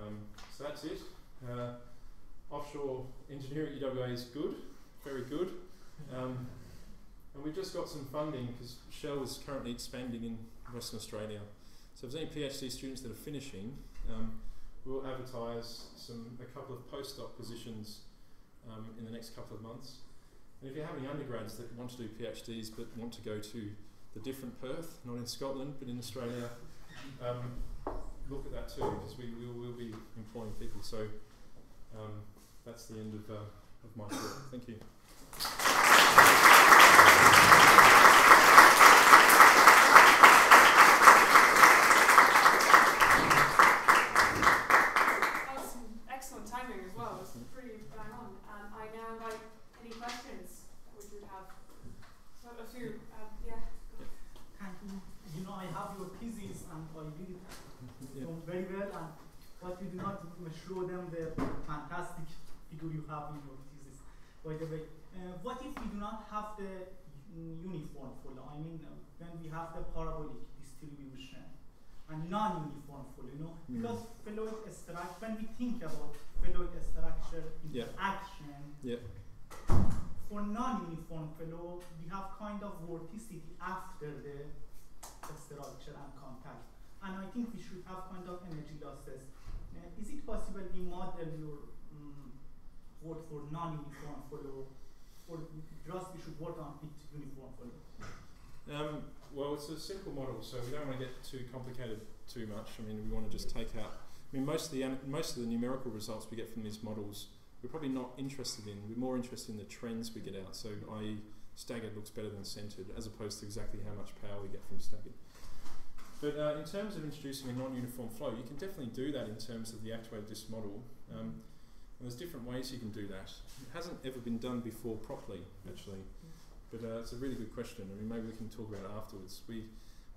Um, so that's it. Uh, offshore engineering at E W A is good, very good. Um, and we've just got some funding because Shell is currently expanding in Western Australia. So if there's any PhD students that are finishing, um, we'll advertise some, a couple of postdoc positions um, in the next couple of months. And if you have any undergrads that want to do PhDs but want to go to the different Perth, not in Scotland but in Australia, um, look at that too, because we will we'll be employing people. So um, that's the end of, uh, of my talk. Thank you. Awesome. Excellent timing as well. It's pretty bang on. Um, I now invite any questions that we do have. So a few. Uh, yeah. You know, I have your thesis and I read it yeah. very well, and, but you did not show them the fantastic figure you have in your thesis. By the way, uh, what if we do not have the uniform follow? I mean, uh, when we have the parabolic distribution and non-uniform follow, you know, mm. because felloic structure, when we think about felloic structure interaction, yeah. Yeah. for non-uniform fellow, we have kind of vorticity after the structure and contact. And I think we should have kind of energy losses. Uh, is it possible we model your um, work for non-uniform follow, or just we should work on fixed uniform follow? Um, well, it's a simple model, so we don't want to get too complicated too much. I mean, we want to just take out, I mean, most of the, most of the numerical results we get from these models, we're probably not interested in. We're more interested in the trends we get out, so that is staggered looks better than centered, as opposed to exactly how much power we get from staggered. But uh, in terms of introducing a non-uniform flow, you can definitely do that in terms of the actuated disc model. Um, and there's different ways you can do that. It hasn't ever been done before properly, actually. But uh, it's a really good question. I mean, maybe we can talk about it afterwards. We,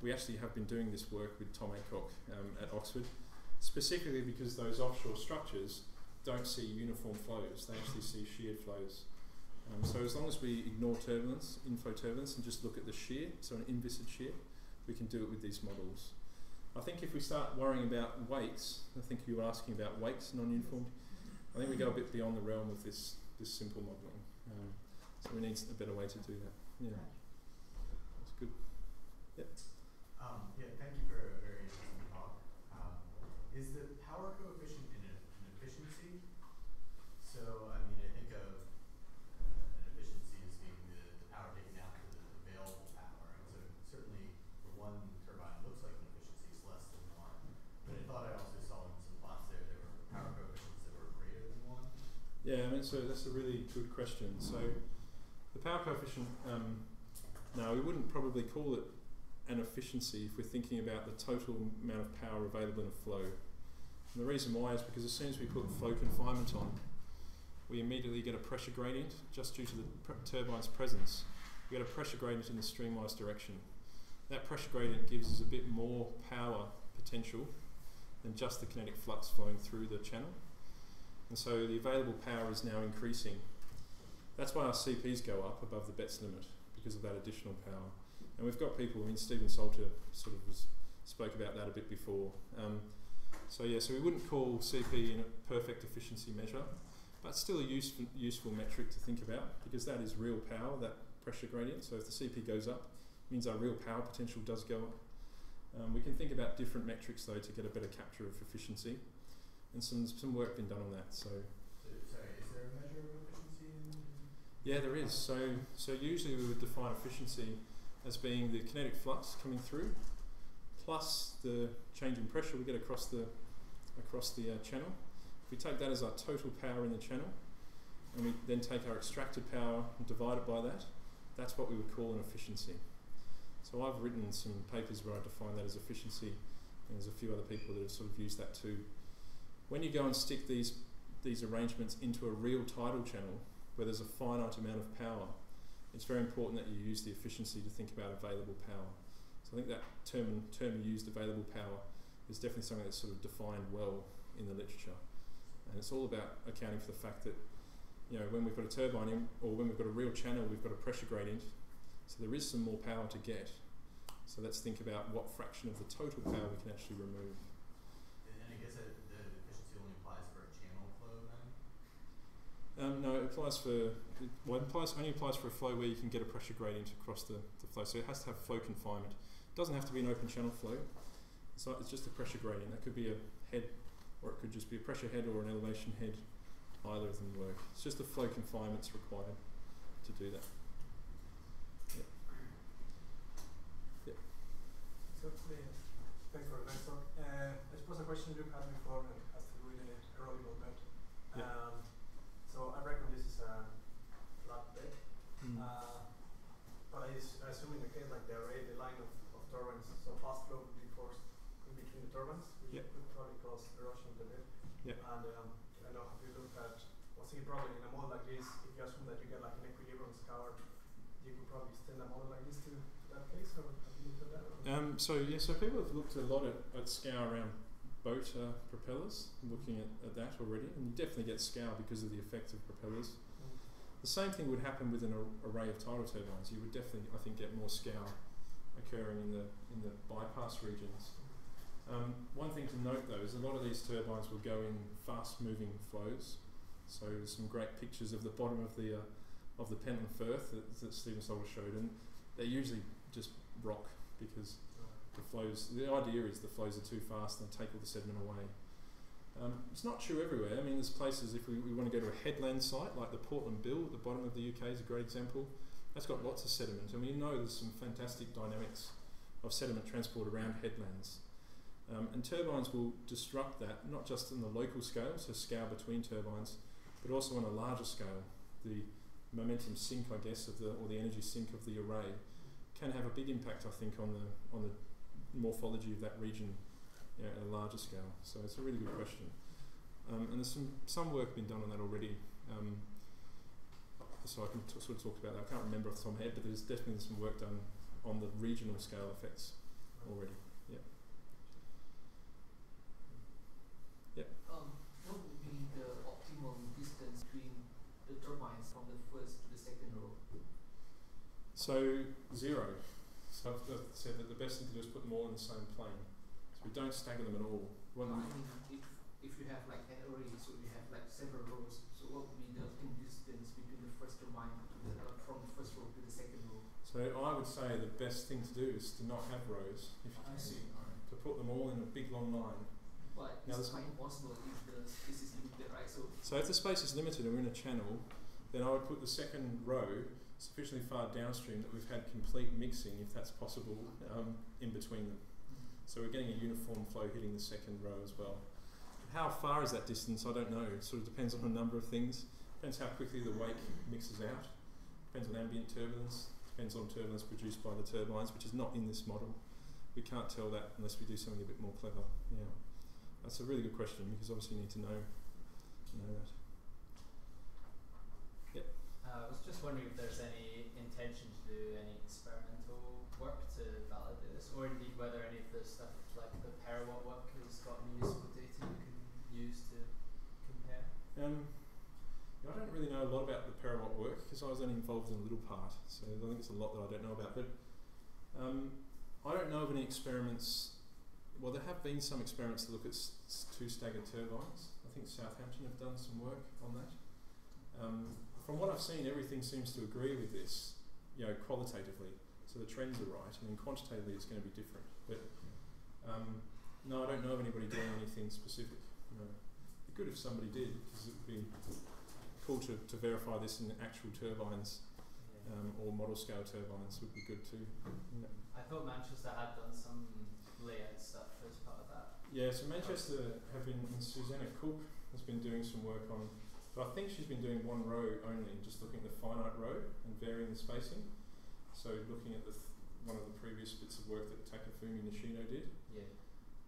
we actually have been doing this work with Tom Aycock um, at Oxford, specifically because those offshore structures don't see uniform flows. They actually see sheared flows. Um, so as long as we ignore turbulence, inflow turbulence, and just look at the shear, so an inviscid shear, we can do it with these models. I think if we start worrying about weights, I think you were asking about weights, non-uniform, I think we go a bit beyond the realm of this, this simple modelling. Um, so we need a better way to do that. Yeah, that's good. Yep. Um, yeah, thank you for a very interesting talk. Um, is the power coefficient an efficiency? So, I mean, I think of Yeah, I mean, so that's a really good question. So the power coefficient, um, now we wouldn't probably call it and efficiency if we're thinking about the total amount of power available in a flow. And the reason why is because as soon as we put flow confinement on, we immediately get a pressure gradient just due to the turbine's presence. We get a pressure gradient in the streamwise direction. That pressure gradient gives us a bit more power potential than just the kinetic flux flowing through the channel. And so the available power is now increasing. That's why our C Ps go up above the Betts limit, because of that additional power. And we've got people, I mean, Stephen Salter sort of was, spoke about that a bit before. Um, so yeah, so we wouldn't call C P a perfect efficiency measure, but still a use, useful metric to think about, because that is real power, that pressure gradient. So if the C P goes up, it means our real power potential does go up. Um, we can think about different metrics, though, to get a better capture of efficiency. And some, some work been done on that. So, sorry, is there a measure of efficiency? In yeah, there is. So, so usually we would define efficiency as being the kinetic flux coming through, plus the change in pressure we get across the, across the uh, channel. If we take that as our total power in the channel, and we then take our extracted power and divide it by that, that's what we would call an efficiency. So I've written some papers where I define that as efficiency, and there's a few other people that have sort of used that too. When you go and stick these, these arrangements into a real tidal channel where there's a finite amount of power, it's very important that you use the efficiency to think about available power. So I think that term, term used, available power, is definitely something that's sort of defined well in the literature. And it's all about accounting for the fact that, you know, when we've got a turbine in, or when we've got a real channel, we've got a pressure gradient, so there is some more power to get. So let's think about what fraction of the total power we can actually remove. And I guess that the efficiency only applies for a channel flow then? Um, no, it applies for, well, it applies, only applies for a flow where you can get a pressure gradient across the, the flow. So it has to have flow confinement. It doesn't have to be an open channel flow. It's, not, it's just a pressure gradient. That could be a head, or it could just be a pressure head or an elevation head. Either of them work. It's just the flow confinement's required to do that. Yeah. Yeah. So, uh, thanks for the next talk. Uh, I suppose a question Luke had before uh, has to do with an aerobic movement. Um, yeah. So I reckon this is a flat bed, mm. uh, but I, I assume in the case like the array, the line of, of turbines, so fast flow would be forced in between the turbines, which yeah. could probably cause erosion of the bed. Yeah. And, um, have you looked at what's the problem in a model like this? If you assume that you get like an equilibrium scour, you could probably extend a model like this to that case, or have you looked at that? Um, so yeah, so people have looked a lot at, at scour around boat uh, propellers, looking at, at that already, and you definitely get scour because of the effect of propellers. Mm. The same thing would happen with an ar array of tidal turbines. You would definitely, I think, get more scour occurring in the in the bypass regions. Um, one thing to note though is a lot of these turbines will go in fast moving flows. So there's some great pictures of the bottom of the uh, of the Pentland Firth that, that Stephen Salter showed, and they usually just rock because the flows, the idea is the flows are too fast and they take all the sediment away. Um, it's not true everywhere. I mean, there's places, if we, we want to go to a headland site like the Portland Bill at the bottom of the U K is a great example. That's got lots of sediment, and we know there's some fantastic dynamics of sediment transport around headlands. Um, and turbines will disrupt that, not just on the local scale, so scour between turbines, but also on a larger scale. The momentum sink, I guess, of the, or the energy sink of the array can have a big impact, I think, on the, on the morphology of that region, you know, at a larger scale. So it's a really good question. Um, and there's some, some work been done on that already. Um, so I can t sort of talk about that. I can't remember off the top of my head, but there's definitely some work done on the regional scale effects already. Turbines from the first to the second row? So, zero. So I've said that the best thing to do is put them all in the same plane. So we don't stagger them at all. One I mean, if, if you have like an array, so you have like several rows, so what would be the optimum distance between the first turbine to the, uh, from the first row to the second row? So I would say the best thing to do is to not have rows, if you can see, to put them all in a big long line. But now it's quite impossible if the space is limited, right? So, so if the space is limited and we're in a channel, then I would put the second row sufficiently far downstream that we've had complete mixing, if that's possible, um, in between them. So we're getting a uniform flow hitting the second row as well. How far is that distance? I don't know. It sort of depends on a number of things. Depends how quickly the wake mixes out. Depends on ambient turbulence. depends on turbulence produced by the turbines, which is not in this model. We can't tell that unless we do something a bit more clever. Yeah, that's a really good question, because obviously you need to know, know that. Yep. Uh, I was just wondering if there's any intention to do any experimental work to validate this, or indeed whether any of the stuff like the parawatt work has got any useful data you can use to compare. Um, I don't really know a lot about the parawatt work because I was only involved in a little part, so I think it's a lot that I don't know about. But um, I don't know of any experiments. Well, there have been some experiments to look at two staggered turbines. I think Southampton have done some work on that. Um, from what I've seen, everything seems to agree with this, you know, qualitatively. So the trends are right, and then quantitatively it's going to be different. But um, no, I don't know of anybody doing anything specific. You know, it'd be good if somebody did, because it would be cool to, to verify this in actual turbines. Um, or model scale turbines would be good too. Yeah. I thought Manchester had done some layout stuff as part of that. Yeah, so Manchester have been, and Susanna Cook has been doing some work on, but I think she's been doing one row only, just looking at the finite row and varying the spacing. So looking at the th one of the previous bits of work that Takafumi Nishino did. Yeah.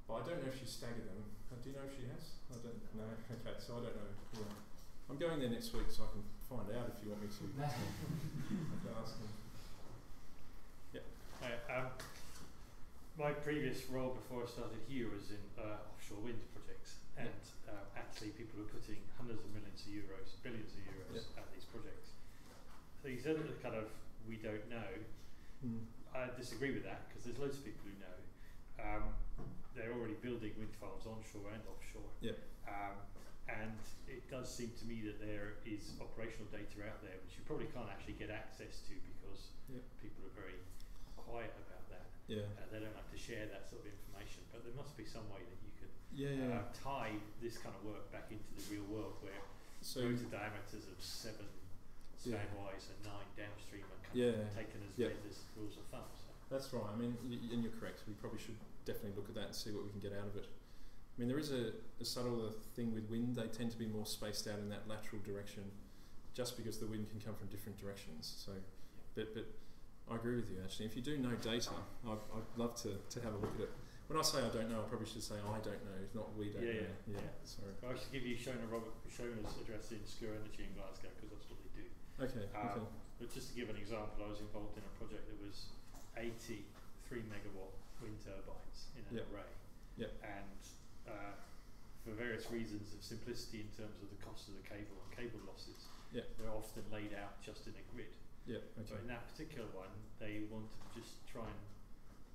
But I don't know if she staggered them. Uh, do you know if she has? I don't know. Okay, so I don't know. Yeah. I'm going there next week, so I can find out if you want me to. I can ask them. Yep. Hi, um, my previous role before I started here was in uh, offshore wind projects, and yep. uh, actually people were putting hundreds of millions of euros, billions of euros yep. at these projects. So you said that kind of we don't know. Mm. I disagree with that because there's loads of people who know. Um, they're already building wind farms onshore and offshore. Yep. Um, And it does seem to me that there is operational data out there which you probably can't actually get access to because yep. people are very quiet about that. Yeah. Uh, they don't like to share that sort of information. But there must be some way that you could yeah, yeah. Uh, tie this kind of work back into the real world where so rotor diameters of seven spanwise yeah. and nine downstream are kind yeah. of taken as yep. read as rules of thumb. So. That's right. I mean, y and you're correct. We probably should definitely look at that and see what we can get out of it. I mean, there is a, a subtle thing with wind. They tend to be more spaced out in that lateral direction just because the wind can come from different directions. So, but, but I agree with you, actually. If you do know data, I'd, I'd love to, to have a look at it. When I say I don't know, I probably should say I don't know, not we don't yeah, know. Yeah, yeah. yeah. Sorry. Well, I should give you Shona Robert, Shona's address in Scure Energy in Glasgow because that's what they do. Okay, um, okay. But just to give an example, I was involved in a project that was eighty-three megawatt wind turbines in an yep. array. Yep. And Uh, for various reasons of simplicity in terms of the cost of the cable and cable losses, yep. they're often laid out just in a grid. Yep, okay. But in that particular one, they want to just try and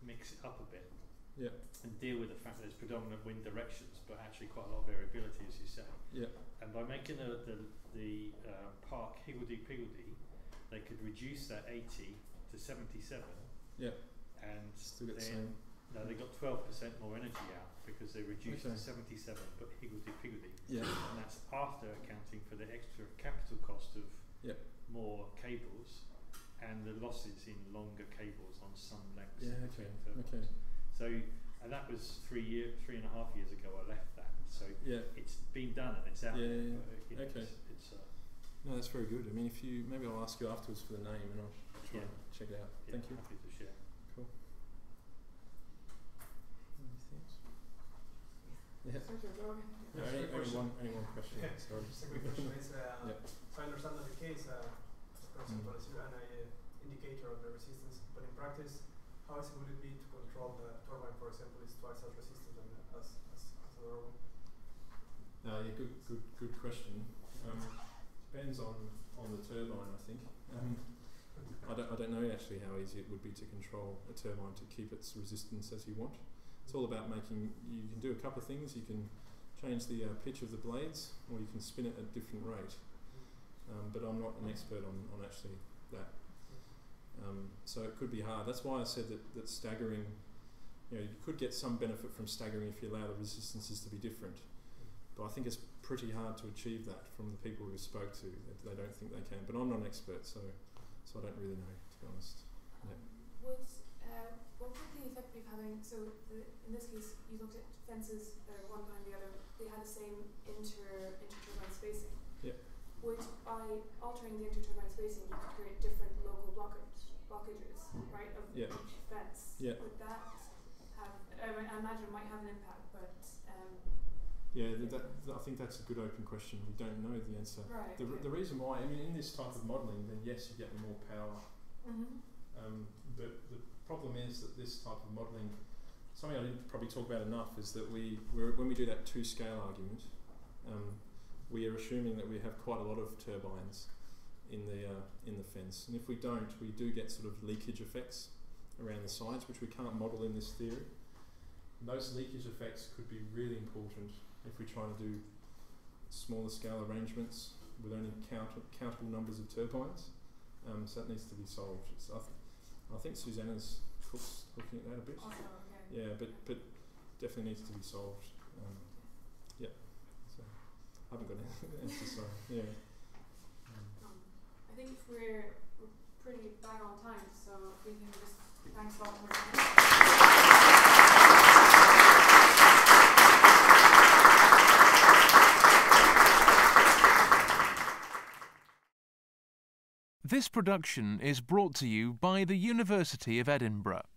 mix it up a bit yep. and deal with the fact that there's predominant wind directions, but actually quite a lot of variability, as you say. Yep. And by making a, the, the uh, park higgledy-piggledy, they could reduce that eighty to seventy-seven. Yep. And still got the same. No, they got twelve percent more energy out because they reduced okay. to seventy-seven, but higgledy-piggledy. Yeah. And that's after accounting for the extra capital cost of yep. more cables and the losses in longer cables on some lengths. Yeah, okay. okay. So, and that was three year, three and a half years ago I left that. So yeah. it's been done and it's out yeah, there. Yeah, yeah. Okay. It's, it's, uh, no, that's very good. I mean, if you, maybe I'll ask you afterwards for the name and I'll try yeah. and check it out. Yeah, thank you. Happy to share. Yeah. Yeah, any, any, one, any one question? Yeah. Sorry. Just a quick question. It's, uh, yep. So I understand that the K is a principle is an indicator of the resistance, but in practice, how easy would it be to control the turbine, for example, is twice as resistant than as as, as another one? Uh, yeah, good, good, good question. Um, depends on on the turbine, I think. Um, I don't I don't know actually how easy it would be to control a turbine to keep its resistance as you want. It's all about making, you can do a couple of things. You can change the uh, pitch of the blades, or you can spin it at a different rate. Um, but I'm not an expert on, on actually that. Um, so it could be hard. That's why I said that, that staggering, you know, you could get some benefit from staggering if you allow the resistances to be different. But I think it's pretty hard to achieve that from the people we spoke to. They, they don't think they can. But I'm not an expert, so so I don't really know, to be honest. Yeah. What's uh, what would the effect be of having, so the, in this case you looked at fences that are one behind the other, they had the same inter, inter-turbine spacing. Yep. Which by altering the inter-turbine spacing you could create different local blockage. blockages, right, of yeah. vents. Yeah. Would that have, I imagine it might have an impact, but... Um, yeah, th that, th I think that's a good open question. We don't know the answer. Right, the, okay. the reason why, I mean, in this type of modelling, then yes, you get more power. Mm-hmm. um, but the problem is that this type of modelling, something I didn't probably talk about enough, is that we, we're, when we do that two-scale argument, um, we are assuming that we have quite a lot of turbines in the uh, in the fence, and if we don't, we do get sort of leakage effects around the sides, which we can't model in this theory. And those leakage effects could be really important if we're trying to do smaller scale arrangements with only count countable numbers of turbines. Um, so that needs to be solved. So I, th I think Susanna's Cook's looking at that a bit. Awesome, okay. Yeah, but but definitely needs to be solved. Um, yeah. So I haven't got an answer. So yeah. I think we're, we're pretty bang on time, so if we can just thanks a lot for listening. This production is brought to you by the University of Edinburgh.